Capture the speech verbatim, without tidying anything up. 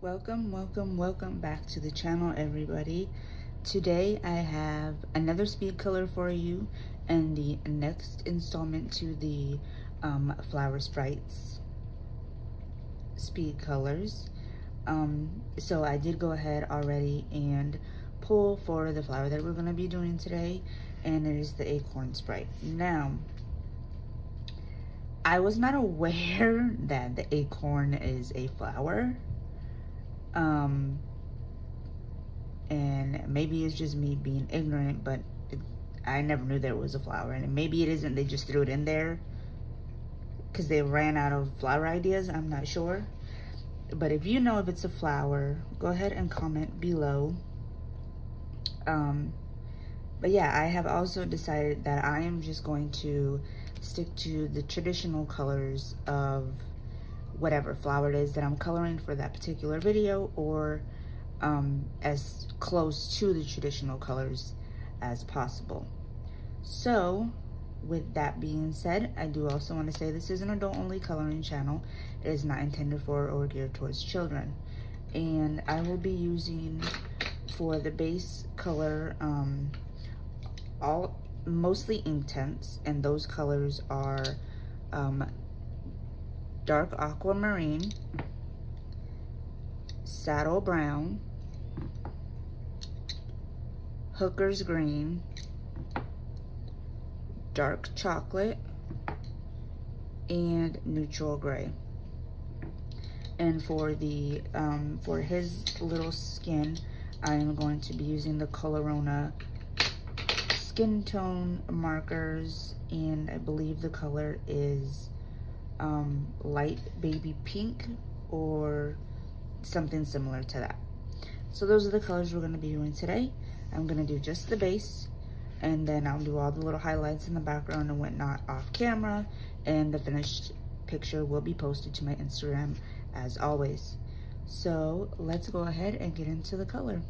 Welcome, welcome, welcome back to the channel, everybody. Today I have another speed color for you and the next installment to the um, Flower Sprites speed colors. Um, so I did go ahead already and pull for the flower that we're going to be doing today, and it is the Acorn Sprite. Now, I was not aware that the acorn is a flower. Um, and maybe it's just me being ignorant, but it, I never knew there was a flower, and maybe it isn't, they just threw it in there because they ran out of flower ideas, I'm not sure. But if you know if it's a flower, go ahead and comment below. Um, but yeah, I have also decided that I am just going to stick to the traditional colors of whatever flower it is that I'm coloring for that particular video, or um, as close to the traditional colors as possible. So with that being said, I do also want to say this is an adult only coloring channel. It is not intended for or geared towards children. And I will be using for the base color um, all mostly Inktense, and those colors are um, Dark Aquamarine, Saddle Brown, Hooker's Green, Dark Chocolate, and Neutral Gray. And for the um, for his little skin, I am going to be using the Colorona skin tone markers, and I believe the color is Um, light baby pink or something similar to that. So those are the colors we're going to be doing today. I'm going to do just the base, and then I'll do all the little highlights in the background and whatnot off camera, and the finished picture will be posted to my Instagram as always. So let's go ahead and get into the color.